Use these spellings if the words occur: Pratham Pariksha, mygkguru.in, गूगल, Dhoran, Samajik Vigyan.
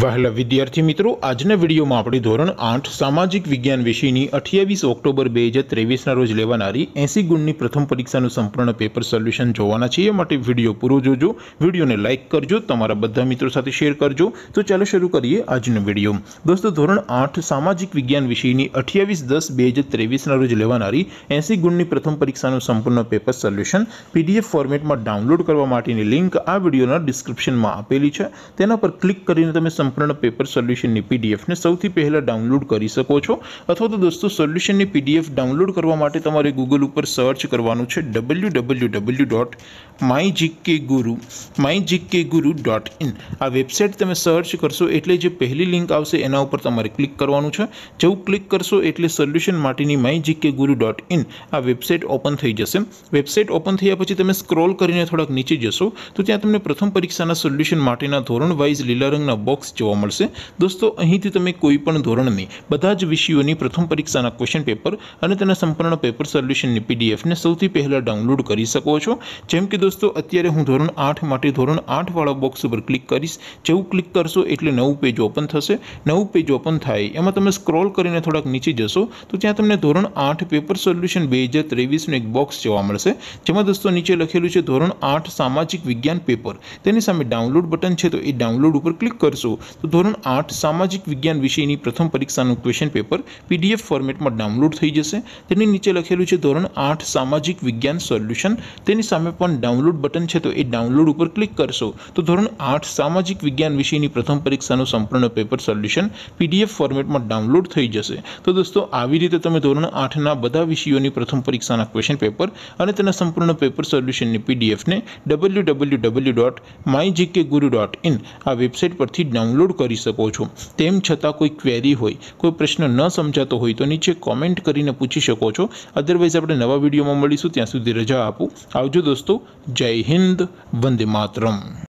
वहला विद्यार्थी मित्रों, आजना विडियो में अपने धोरण 8 सामाजिक विज्ञान विषय की 28 ऑक्टोबर 2023 रोज लेवानारी 80 गुण की प्रथम परीक्षा संपूर्ण पेपर सोल्यूशन जोवाना छे। विडियो पूरो जोजो, विडियो ने लाइक करजो, तमारा बधा मित्रों साथे शेर करजो। तो चलो शुरू करिए आजनो विडियो। दोस्तों, धोरण 8 सामाजिक विज्ञान विषय की 28-10-2023 रोज लेवानारी 80 गुण की प्रथम परीक्षा संपूर्ण पेपर सोल्यूशन पीडीएफ फॉर्मेट में डाउनलॉड करवा माटेनी लिंक आ विडियो डिस्क्रिप्शन में आपेली है। तेना पर क्लिक करीने तमे संपूर्ण पेपर सोल्यूशन पीडीएफ ने सौथी पहला डाउनलॉड करी सको छो। अथवा तो दोस्तों, सोल्यूशन पीडीएफ डाउनलॉड करवा माटे तमारे गूगल पर सर्च करवानुं छे www.mygkguru.in। आ वेबसाइट तमे सर्च करशो एटले जे पहली लिंक आवशे एना उपर तमारे क्लिक करवानुं छे। जेवुं क्लिक करशो एटले सोल्यूशन माटेनी mygkguru.in आ वेबसाइट ओपन थई जशे। वेबसाइट ओपन थया पछी तमे स्क्रॉल करीने थोड़ाक नीचे जशो तो त्यां तमने प्रथम परीक्षाना सोल्यूशन माटेना धोरण वाइज लीला रंगना बॉक्स जोवा मळशे। दोस्तों, અહીંથી તમે કોઈ પણ ધોરણની બધા જ વિષયોની પ્રથમ પરીક્ષાના ક્વેશ્ચન પેપર અને તેના સંપૂર્ણ પેપર સોલ્યુશનની પીડીએફ ને સૌથી પહેલા ડાઉનલોડ કરી શકો છો। જેમ કે દોસ્તો, અત્યારે હું ધોરણ 8 માટે ધોરણ 8 વાળા બોક્સ ઉપર ક્લિક કરીશ। જેવું ક્લિક કરશો એટલે નવું પેજ ઓપન થશે। નવું પેજ ઓપન થાય એમાં તમે સ્ક્રોલ કરીને થોડાક નીચે જશો તો ત્યાં તમને ધોરણ 8 પેપર સોલ્યુશન 2023 નું એક બોક્સ જોવા મળશે, જેમાં દોસ્તો નીચે લખેલું છે ધોરણ 8 સામાજિક વિજ્ઞાન પેપર। તેની સામે ડાઉનલોડ બટન છે તો એ ડાઉનલોડ ઉપર ક્લિક कर सो तो धोरण 8 सामाजिक विज्ञान विषय की प्रथम परीक्षा क्वेश्चन पेपर पीडीएफ फॉर्मेट में डाउनलॉड थी जैसे। नीचे लखेलू है धोरण 8 सामाजिक विज्ञान सोल्यूशन। डाउनलॉड बटन है तो ये डाउनलॉड पर क्लिक कर सो तो धोरण 8 सामाजिक विज्ञान विषय की प्रथम परीक्षा संपूर्ण पेपर सोल्यूशन पीडीएफ फॉर्मेट में डाउनलॉड थी जैसे। तो दोस्तों, आ रीते तुम धोरण 8 बधा विषयों की प्रथम परीक्षा क्वेश्चन पेपर और संपूर्ण पेपर सोल्यूशन पीडीएफ ने www.mygkguru.in आ वेबसाइट पर डाउनलॉड कर सको छो। तेम छता कोई क्वेरी होय, कोई प्रश्न न समझाता होय तो नीचे कॉमेंट करीने पूछी शको छो। अदरवाइज आपणे नवा विडियो में मळीशुं, त्यां सुधी रजा आपो। आवजो दोस्तों, जय हिंद, वंदे मातरम।